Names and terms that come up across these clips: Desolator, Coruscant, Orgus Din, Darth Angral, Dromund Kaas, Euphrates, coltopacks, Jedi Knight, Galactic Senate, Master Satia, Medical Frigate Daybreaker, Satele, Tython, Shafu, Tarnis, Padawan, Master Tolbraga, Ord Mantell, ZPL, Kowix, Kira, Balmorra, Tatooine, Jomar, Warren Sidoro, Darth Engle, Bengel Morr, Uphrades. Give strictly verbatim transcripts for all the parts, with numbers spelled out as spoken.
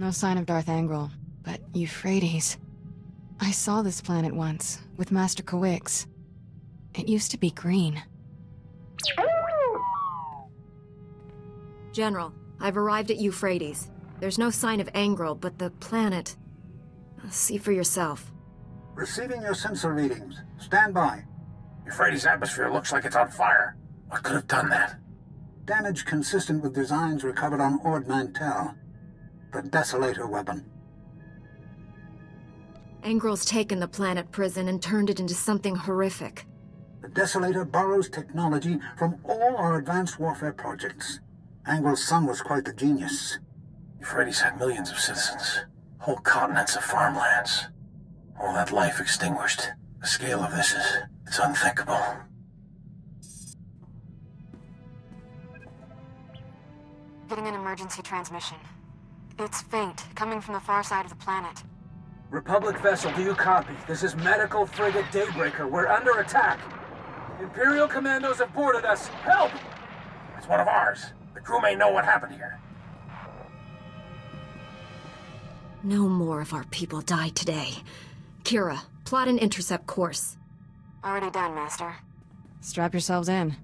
No sign of Darth Angral, but Euphrates. I saw this planet once, with Master Kowix. It used to be green. General, I've arrived at Euphrates. There's no sign of Angral, but the planet... See for yourself. Receiving your sensor readings. Stand by. Euphrates' atmosphere looks like it's on fire. What could have done that? Damage consistent with designs recovered on Ord Mantell. The Desolator weapon. Angral's taken the planet prison and turned it into something horrific. The Desolator borrows technology from all our advanced warfare projects. Angral's son was quite the genius. Euphrates had millions of citizens. Whole continents of farmlands. All that life extinguished. The scale of this is... it's unthinkable. Getting an emergency transmission. It's faint, coming from the far side of the planet. Republic vessel, do you copy? This is Medical Frigate Daybreaker. We're under attack. Imperial commandos have boarded us. Help! It's one of ours. The crew may know what happened here. No more of our people die today. Kira, plot an intercept course. Already done, Master. Strap yourselves in.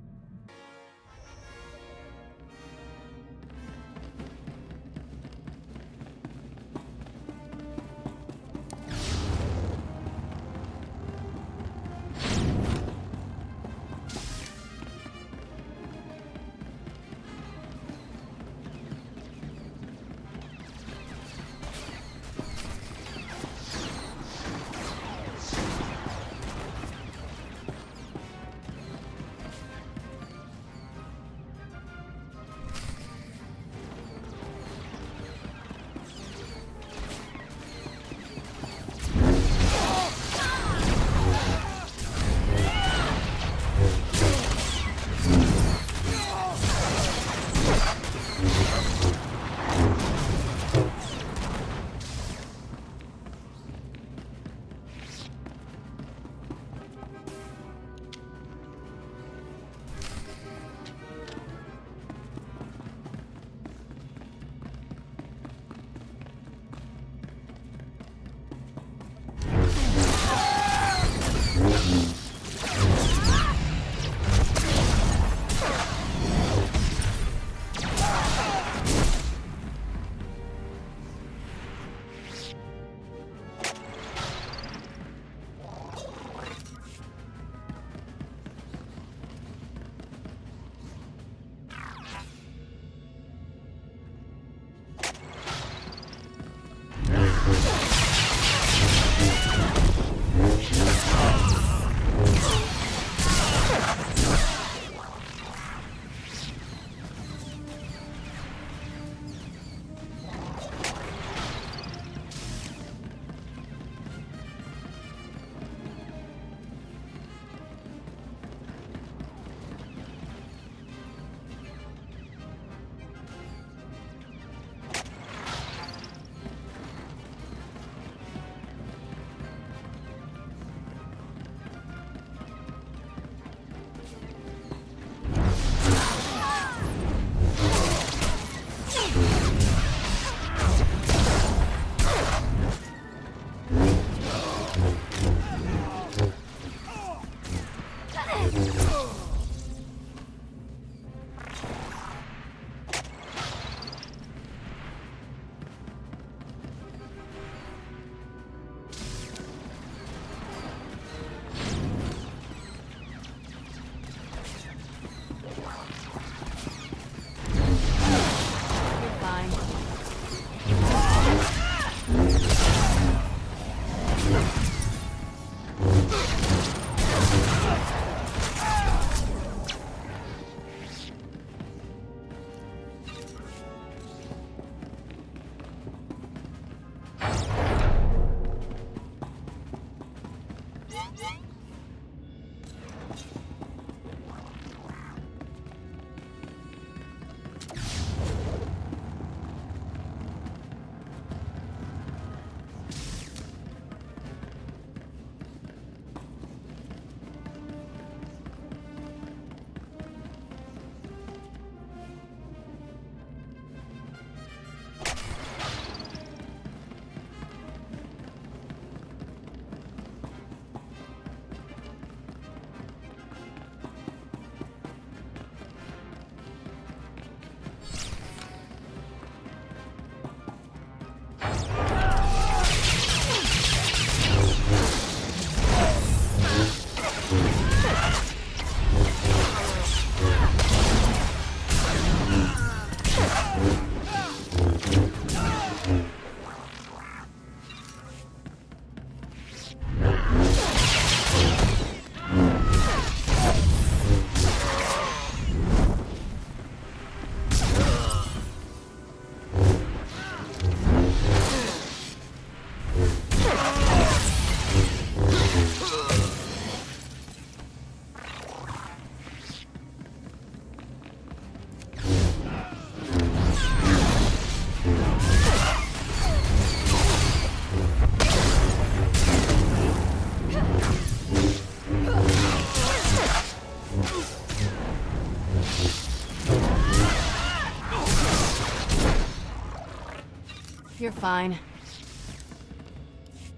you're fine.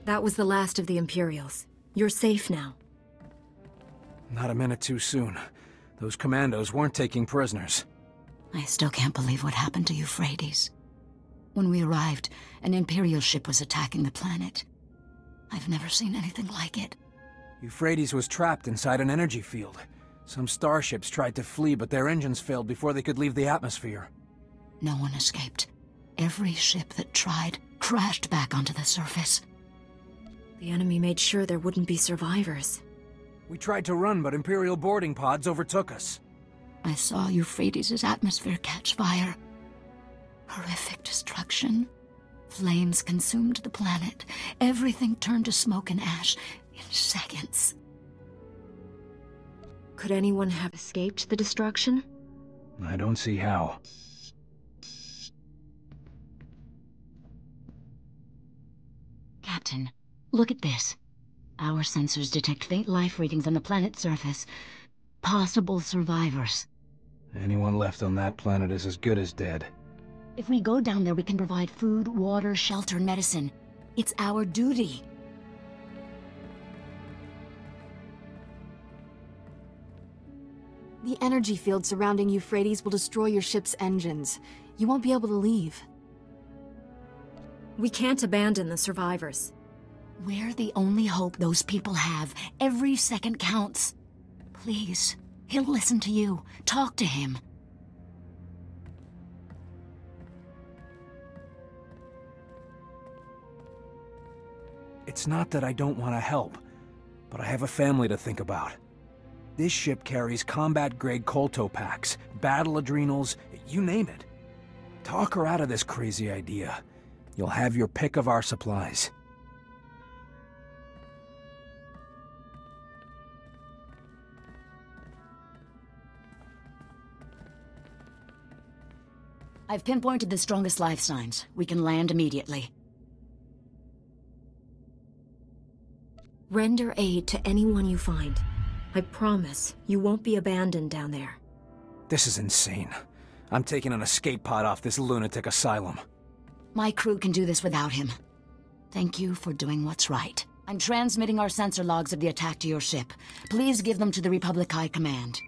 That was the last of the Imperials. You're safe now. Not a minute too soon. Those commandos weren't taking prisoners. I still can't believe what happened to Uphrades. When we arrived, an Imperial ship was attacking the planet. I've never seen anything like it. Uphrades was trapped inside an energy field. Some starships tried to flee, but their engines failed before they could leave the atmosphere. No one escaped. Every ship that tried crashed back onto the surface. The enemy made sure there wouldn't be survivors. We tried to run, but Imperial boarding pods overtook us. I saw Euphrates' atmosphere catch fire. Horrific destruction. Flames consumed the planet. Everything turned to smoke and ash in seconds. Could anyone have escaped the destruction? I don't see how. Captain, look at this. Our sensors detect faint life readings on the planet's surface. Possible survivors. Anyone left on that planet is as good as dead. If we go down there, we can provide food, water, shelter, and medicine. It's our duty. The energy field surrounding Euphrates will destroy your ship's engines. You won't be able to leave. We can't abandon the survivors. We're the only hope those people have. Every second counts. Please, he'll listen to you. Talk to him. It's not that I don't want to help, but I have a family to think about. This ship carries combat-grade coltopacks, battle adrenals, you name it. Talk her out of this crazy idea. You'll have your pick of our supplies. I've pinpointed the strongest life signs. We can land immediately. Render aid to anyone you find. I promise you won't be abandoned down there. This is insane. I'm taking an escape pod off this lunatic asylum. My crew can do this without him. Thank you for doing what's right. I'm transmitting our sensor logs of the attack to your ship. Please give them to the Republic High Command.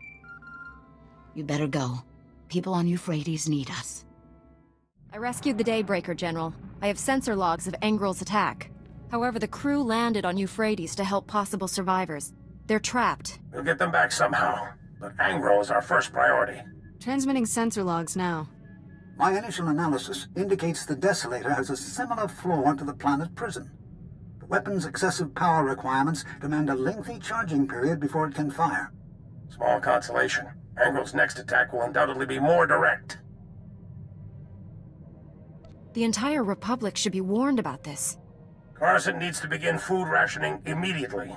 You better go. People on Euphrates need us. I rescued the Daybreaker, General. I have sensor logs of Angral's attack. However, the crew landed on Euphrates to help possible survivors. They're trapped. We'll get them back somehow, but Angral is our first priority. Transmitting sensor logs now. My initial analysis indicates the Desolator has a similar flaw to the planet prison. The weapon's excessive power requirements demand a lengthy charging period before it can fire. Small consolation. Angral's next attack will undoubtedly be more direct. The entire Republic should be warned about this. Coruscant needs to begin food rationing immediately.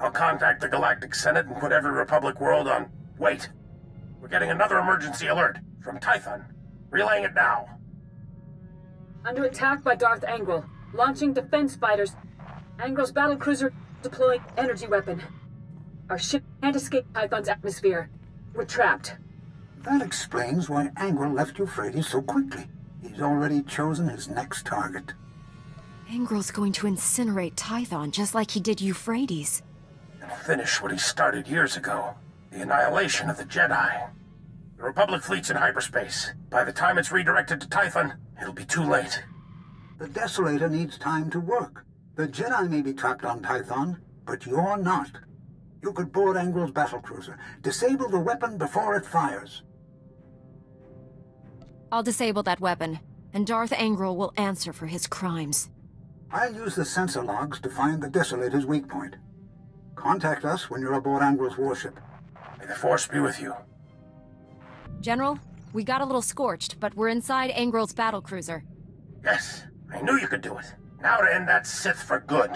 I'll contact the Galactic Senate and put every Republic world on... Wait! We're getting another emergency alert from Tython. Relaying it now. Under attack by Darth Angral. Launching defense fighters. Angral's battlecruiser deploying energy weapon. Our ship can't escape Tython's atmosphere. We're trapped. That explains why Angral left Euphrates so quickly. He's already chosen his next target. Angral's going to incinerate Tython just like he did Euphrates. And finish what he started years ago. The annihilation of the Jedi. The Republic fleet's in hyperspace. By the time it's redirected to Tython, it'll be too late. The Desolator needs time to work. The Jedi may be trapped on Tython, but you're not. You could board Angral's battlecruiser. Disable the weapon before it fires. I'll disable that weapon, and Darth Angral will answer for his crimes. I'll use the sensor logs to find the Desolator's weak point. Contact us when you're aboard Angral's warship. May the Force be with you. General, we got a little scorched, but we're inside Angral's battlecruiser. Yes, I knew you could do it. Now to end that Sith for good.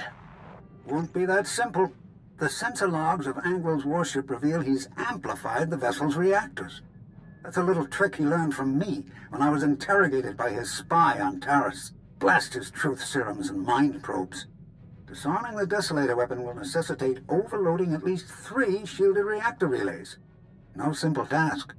Won't be that simple. The sensor logs of Angral's warship reveal he's amplified the vessel's reactors. That's a little trick he learned from me when I was interrogated by his spy on Tarnis. Blast his truth serums and mind probes. Disarming the Desolator weapon will necessitate overloading at least three shielded reactor relays. No simple task.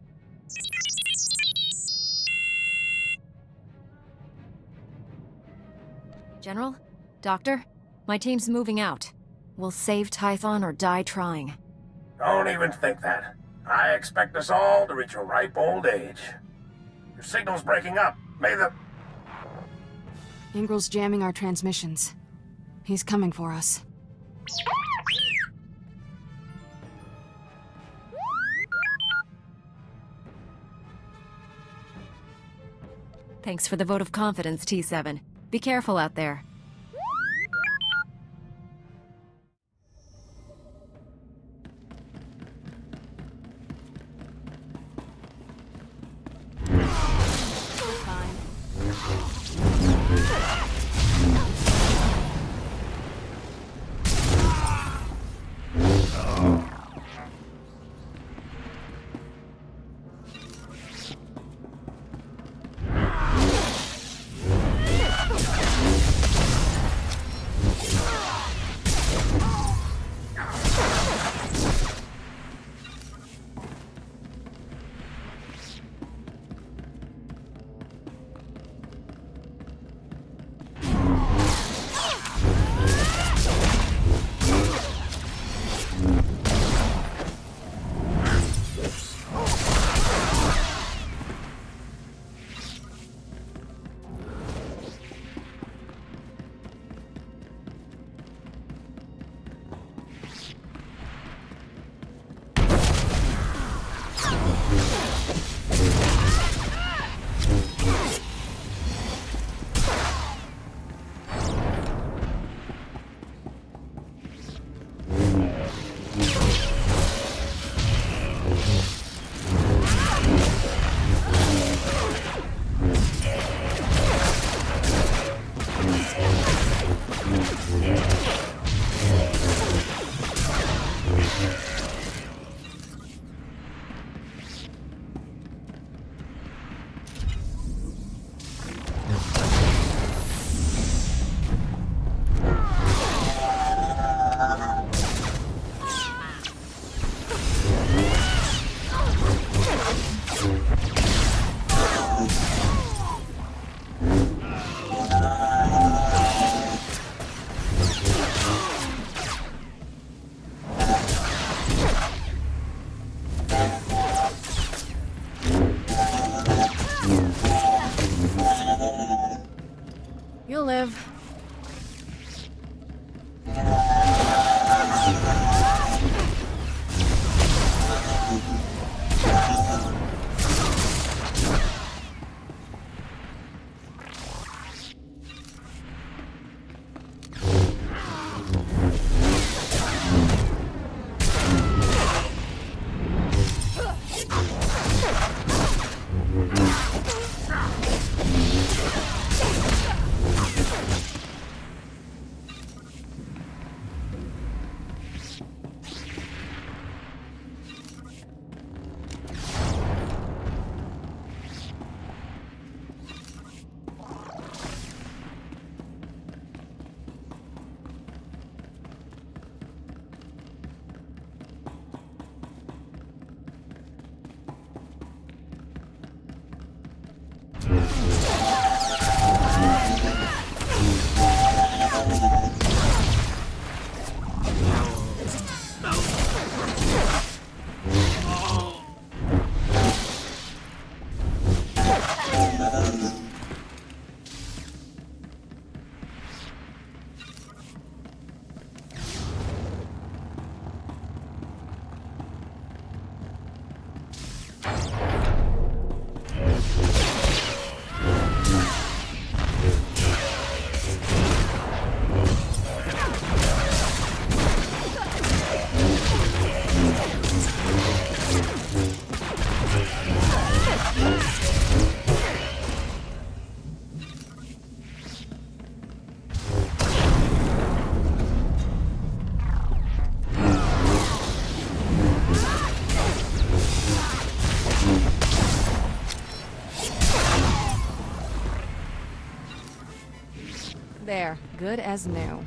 General? Doctor? My team's moving out. We'll save Tython or die trying. Don't even think that. I expect us all to reach a ripe old age. Your signal's breaking up. May the... Angral's jamming our transmissions. He's coming for us. Thanks for the vote of confidence, T seven. Be careful out there. There, good as new.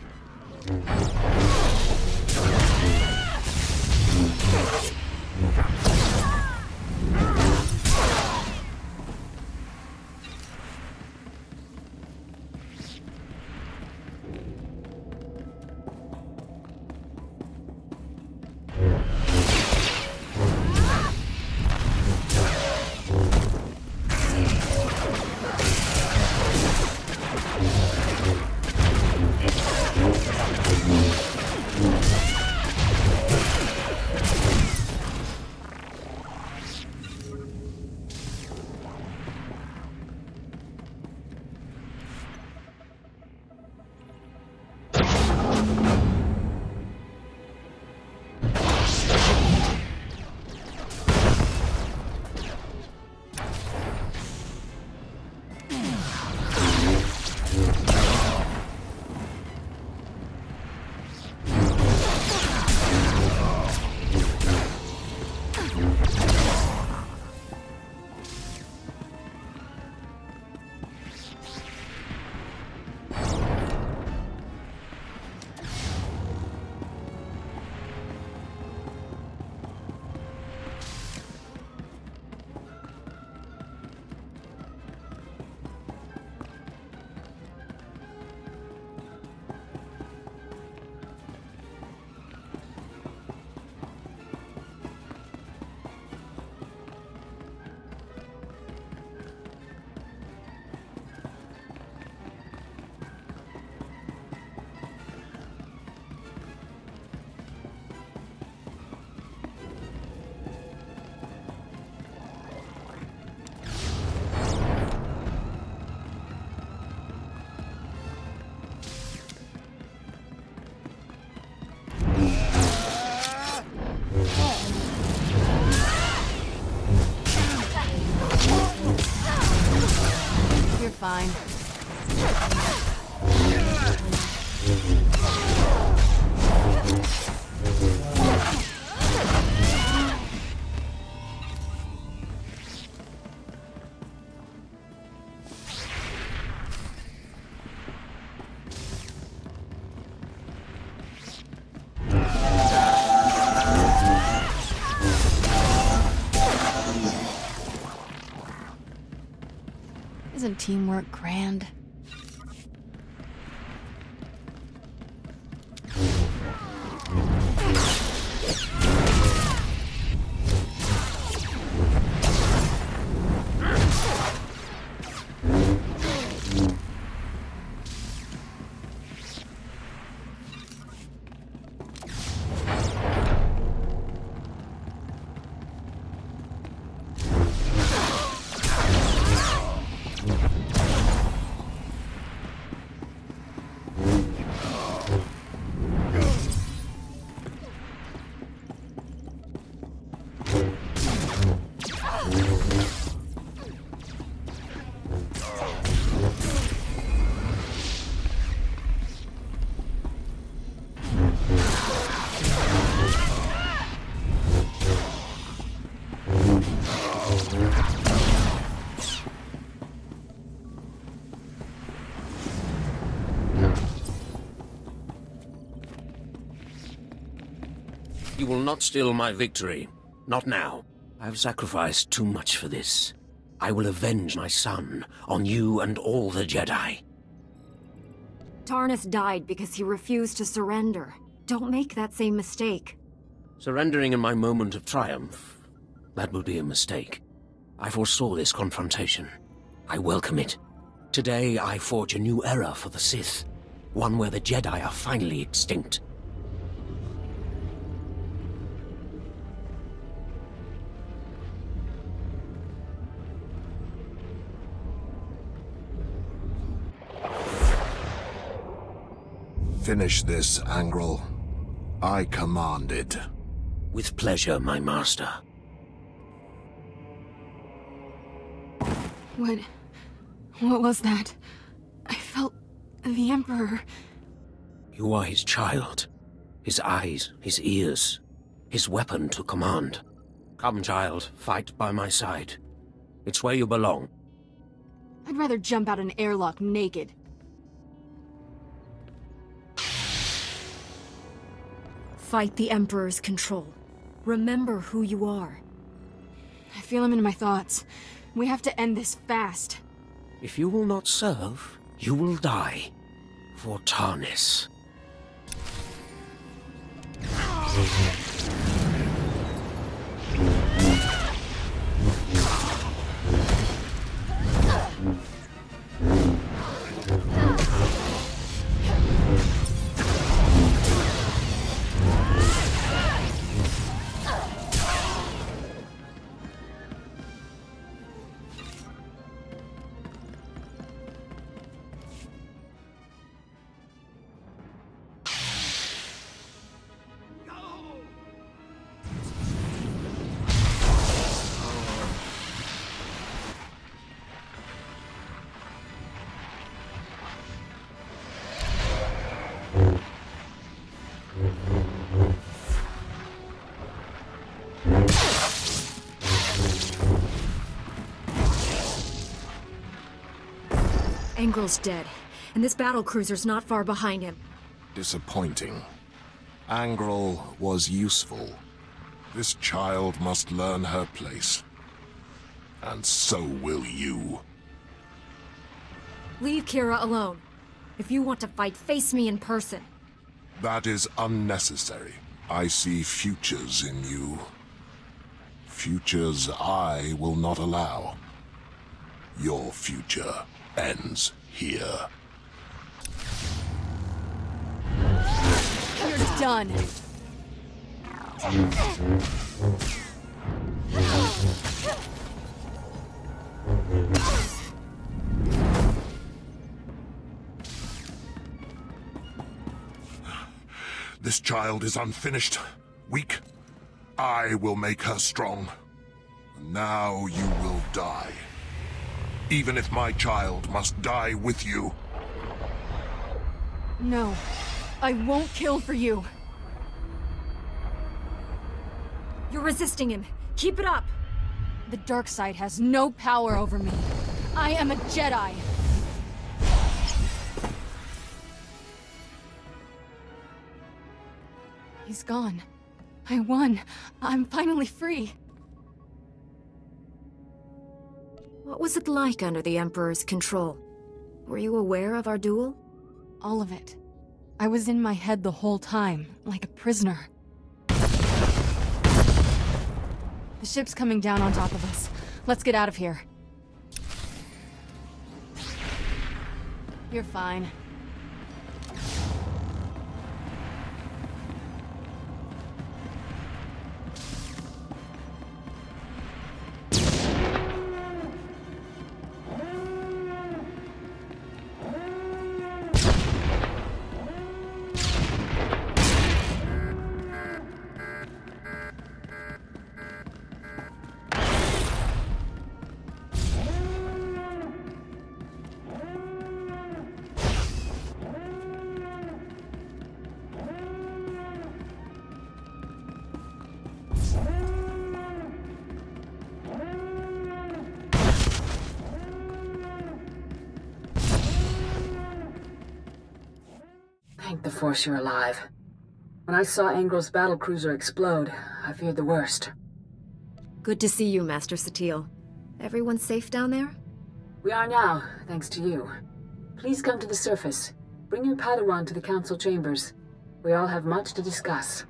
fine. Isn't teamwork grand? You will not steal my victory. Not now. I have sacrificed too much for this. I will avenge my son on you and all the Jedi. Tarnis died because he refused to surrender. Don't make that same mistake. Surrendering in my moment of triumph? That would be a mistake. I foresaw this confrontation. I welcome it. Today I forge a new era for the Sith. One where the Jedi are finally extinct. Finish this, Angral. I command it. With pleasure, my master. What... what was that? I felt... the Emperor... You are his child. His eyes, his ears, his weapon to command. Come, child, fight by my side. It's where you belong. I'd rather jump out an airlock naked. Fight the Emperor's control. Remember who you are. I feel him in my thoughts. We have to end this fast. If you will not serve, you will die. For Tarnis. Angral's dead, and this battlecruiser's not far behind him. Disappointing. Angral was useful. This child must learn her place. And so will you. Leave Kira alone. If you want to fight, face me in person. That is unnecessary. I see futures in you. Futures I will not allow. Your future ends here. You're done. This child is unfinished, weak. I will make her strong. Now you will die. even if my child must die with you. No, I won't kill for you. You're resisting him. Keep it up. The dark side has no power over me. I am a Jedi. He's gone. I won. I'm finally free. What was it like under the Emperor's control? Were you aware of our duel? All of it. I was in my head the whole time, like a prisoner. The ship's coming down on top of us. Let's get out of here. You're fine. The Force you're alive. When I saw Angral's battlecruiser explode, I feared the worst. Good to see you, Master Satele. Everyone safe down there? We are now, thanks to you. Please come to the surface. Bring your Padawan to the Council Chambers. We all have much to discuss.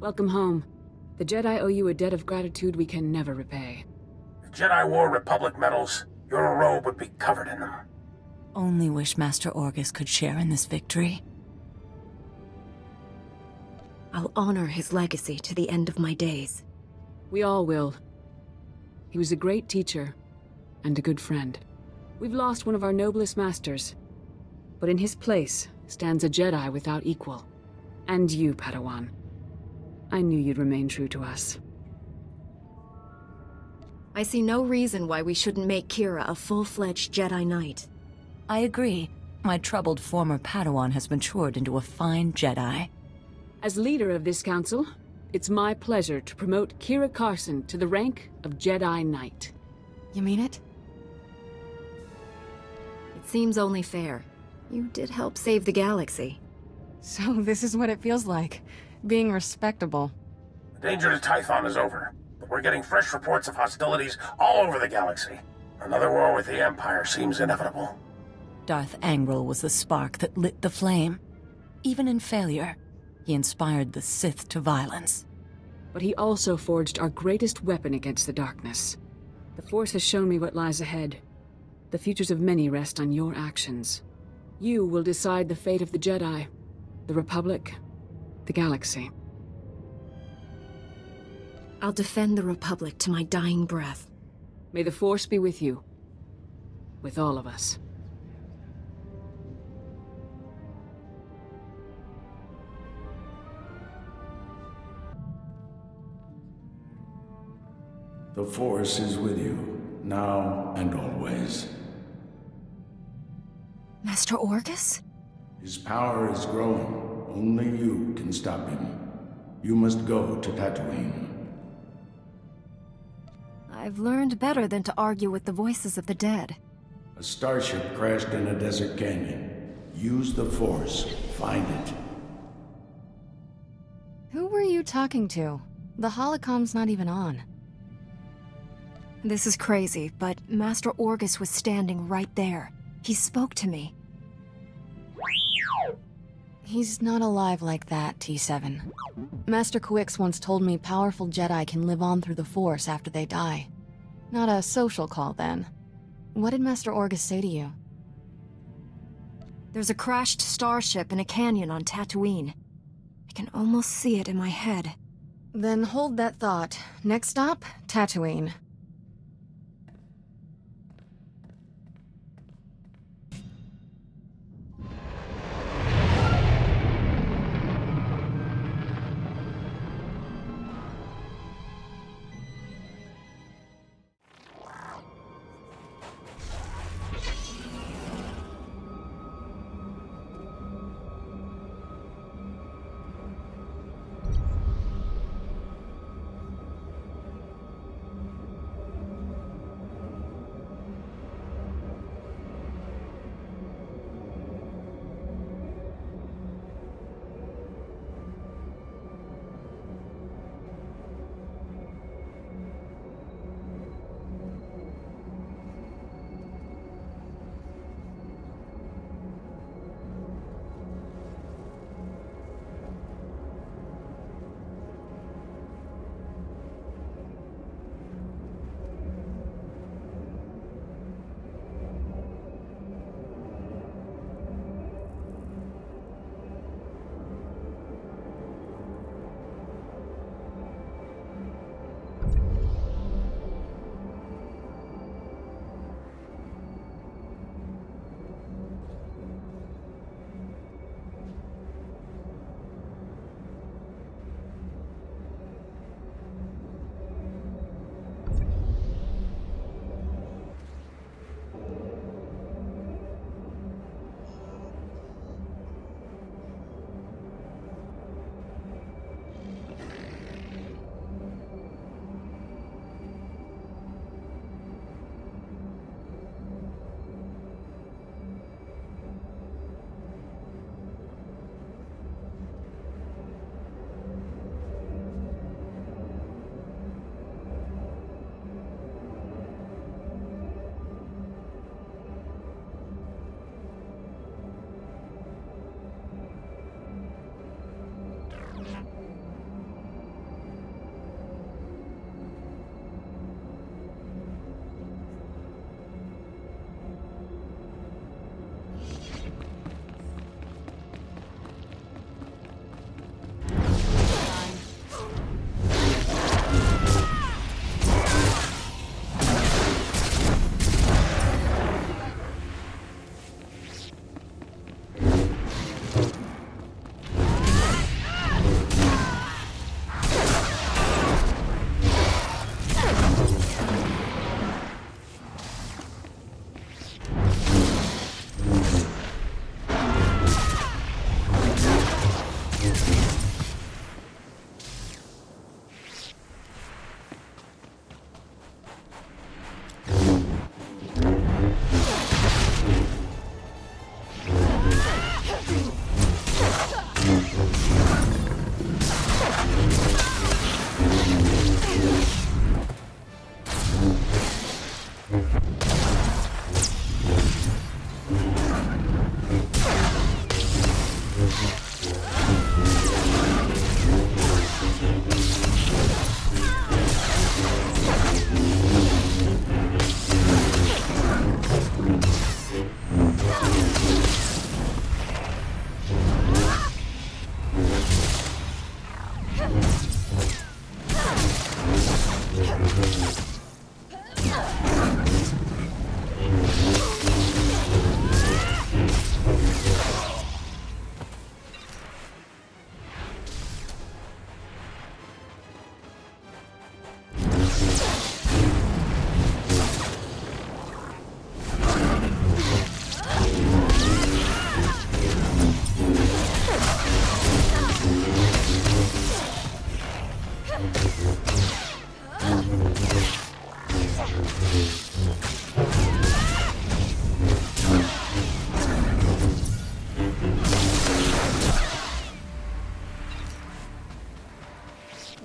Welcome home. The Jedi owe you a debt of gratitude we can never repay. If Jedi wore Republic medals, your robe would be covered in them. Only wish Master Orgus could share in this victory. I'll honor his legacy to the end of my days. We all will. He was a great teacher and a good friend. We've lost one of our noblest masters, but in his place stands a Jedi without equal. And you, Padawan. I knew you'd remain true to us. I see no reason why we shouldn't make Kira a full-fledged Jedi Knight. I agree. My troubled former Padawan has matured into a fine Jedi. As leader of this council, it's my pleasure to promote Kira Carson to the rank of Jedi Knight. You mean it? It seems only fair. You did help save the galaxy. So this is what it feels like. Being respectable. The danger to Tython is over, but we're getting fresh reports of hostilities all over the galaxy. Another war with the Empire seems inevitable. Darth Angral was the spark that lit the flame. Even in failure, he inspired the Sith to violence. But he also forged our greatest weapon against the darkness. The Force has shown me what lies ahead. The futures of many rest on your actions. You will decide the fate of the Jedi, the Republic, the galaxy. I'll defend the Republic to my dying breath. May the Force be with you. With all of us. The Force is with you, now and always. Master Orgus? His power is growing. Only you can stop him. You must go to Tatooine. I've learned better than to argue with the voices of the dead. A starship crashed in a desert canyon. Use the Force. Find it. Who were you talking to? The holocom's not even on. This is crazy, but Master Orgus was standing right there. He spoke to me. He's not alive like that, T seven. Master Kowix once told me powerful Jedi can live on through the Force after they die. Not a social call, then. What did Master Orgus say to you? There's a crashed starship in a canyon on Tatooine. I can almost see it in my head. Then hold that thought. Next stop, Tatooine.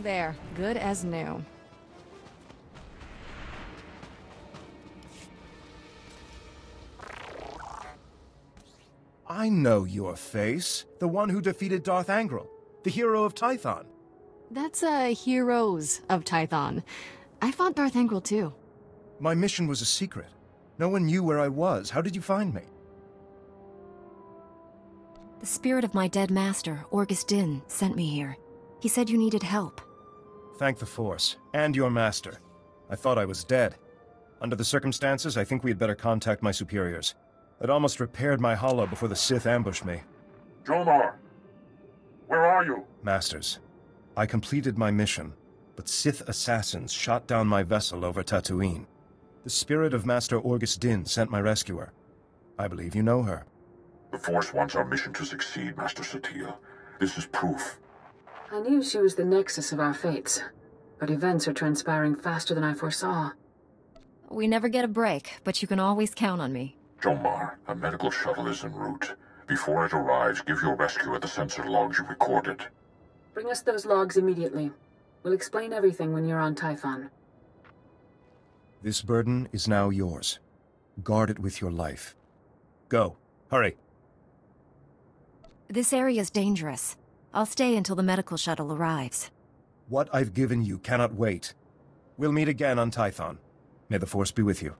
there, good as new. I know your face. The one who defeated Darth Angral, the hero of Tython. That's a heroes of Tython. I fought Darth Angral too. My mission was a secret. No one knew where I was. How did you find me? The spirit of my dead master, Orgus Din, sent me here. He said you needed help. Thank the Force, and your master. I thought I was dead. Under the circumstances, I think we had better contact my superiors. I'd almost repaired my hollow before the Sith ambushed me. Jomar! Where are you? Masters, I completed my mission, but Sith assassins shot down my vessel over Tatooine. The spirit of Master Orgus Din sent my rescuer. I believe you know her. The Force wants our mission to succeed, Master Satia. This is proof. I knew she was the nexus of our fates, but events are transpiring faster than I foresaw. We never get a break, but you can always count on me. Jomar, a medical shuttle is en route. Before it arrives, give your rescuer the sensor logs you recorded. Bring us those logs immediately. We'll explain everything when you're on Tython. This burden is now yours. Guard it with your life. Go. Hurry. This area's dangerous. I'll stay until the medical shuttle arrives. What I've given you cannot wait. We'll meet again on Tython. May the Force be with you.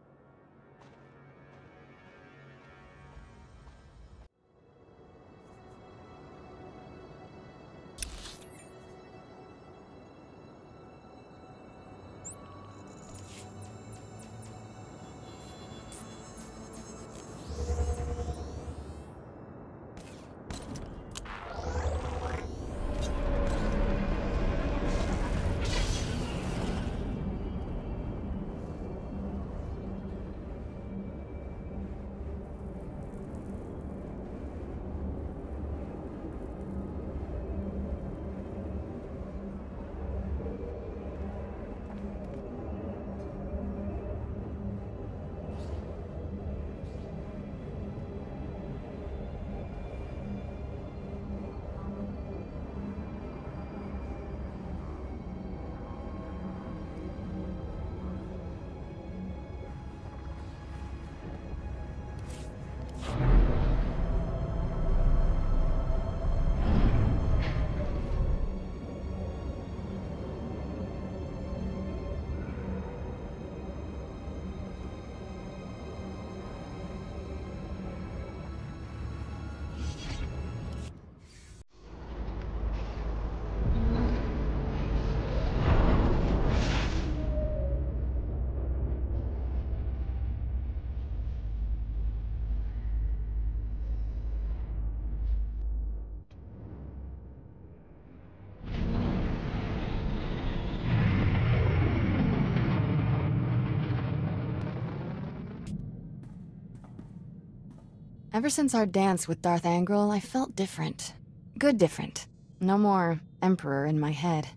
Ever since our dance with Darth Angral, I felt different. Good different. No more Emperor in my head.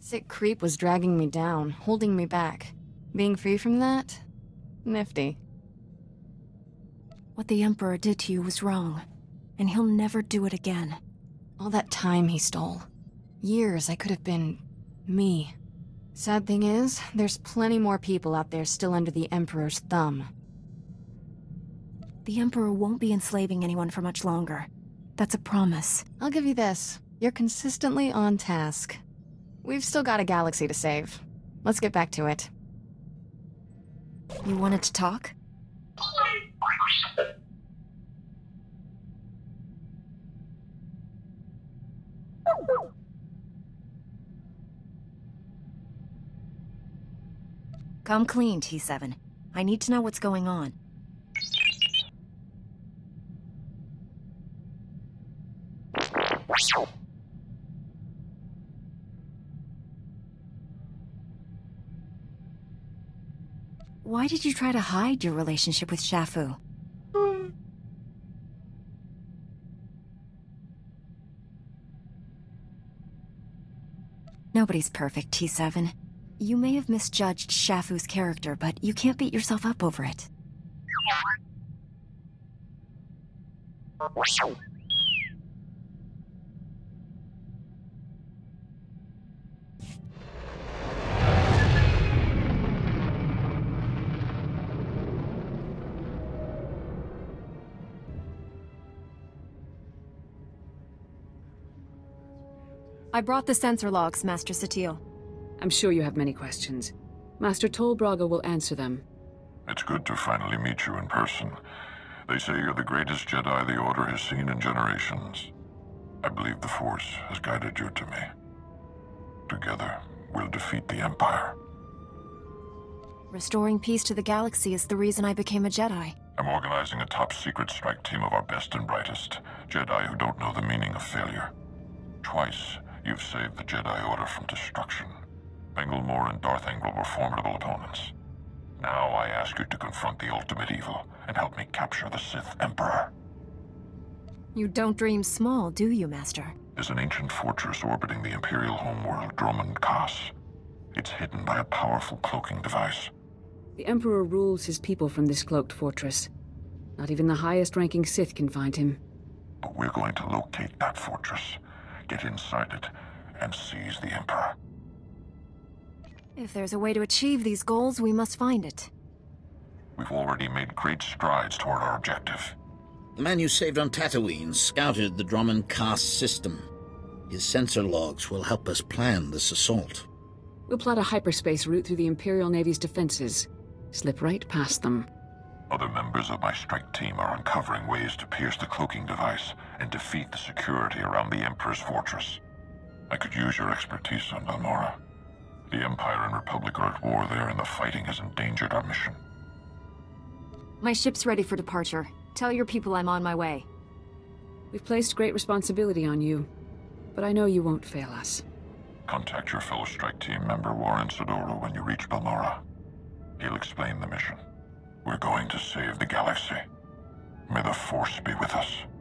Sick creep was dragging me down, holding me back. Being free from that? Nifty. What the Emperor did to you was wrong, and he'll never do it again. All that time he stole. Years I could have been... me. Sad thing is, there's plenty more people out there still under the Emperor's thumb. The Emperor won't be enslaving anyone for much longer. That's a promise. I'll give you this. You're consistently on task. We've still got a galaxy to save. Let's get back to it. You wanted to talk? Come clean, T seven. I need to know what's going on. Why did you try to hide your relationship with Shafu? Mm. Nobody's perfect, T seven. You may have misjudged Shafu's character, but you can't beat yourself up over it. I brought the sensor logs, Master Satia. I'm sure you have many questions. Master Tolbraga will answer them. It's good to finally meet you in person. They say you're the greatest Jedi the Order has seen in generations. I believe the Force has guided you to me. Together, we'll defeat the Empire. Restoring peace to the galaxy is the reason I became a Jedi. I'm organizing a top-secret strike team of our best and brightest, Jedi who don't know the meaning of failure. Twice, you've saved the Jedi Order from destruction. Bengel Morr and Darth Engle were formidable opponents. Now I ask you to confront the ultimate evil and help me capture the Sith Emperor. You don't dream small, do you, Master? There's an ancient fortress orbiting the Imperial homeworld, Dromund Kaas. It's hidden by a powerful cloaking device. The Emperor rules his people from this cloaked fortress. Not even the highest-ranking Sith can find him. But we're going to locate that fortress, get inside it, and seize the Emperor. If there's a way to achieve these goals, we must find it. We've already made great strides toward our objective. The man you saved on Tatooine scouted the Dromund Kaas system. His sensor logs will help us plan this assault. We'll plot a hyperspace route through the Imperial Navy's defenses. Slip right past them. Other members of my strike team are uncovering ways to pierce the cloaking device and defeat the security around the Emperor's fortress. I could use your expertise on Balmorra. The Empire and Republic are at war there, and the fighting has endangered our mission. My ship's ready for departure. Tell your people I'm on my way. We've placed great responsibility on you, but I know you won't fail us. Contact your fellow strike team member Warren Sidoro when you reach Balmorra. He'll explain the mission. We're going to save the galaxy. May the Force be with us.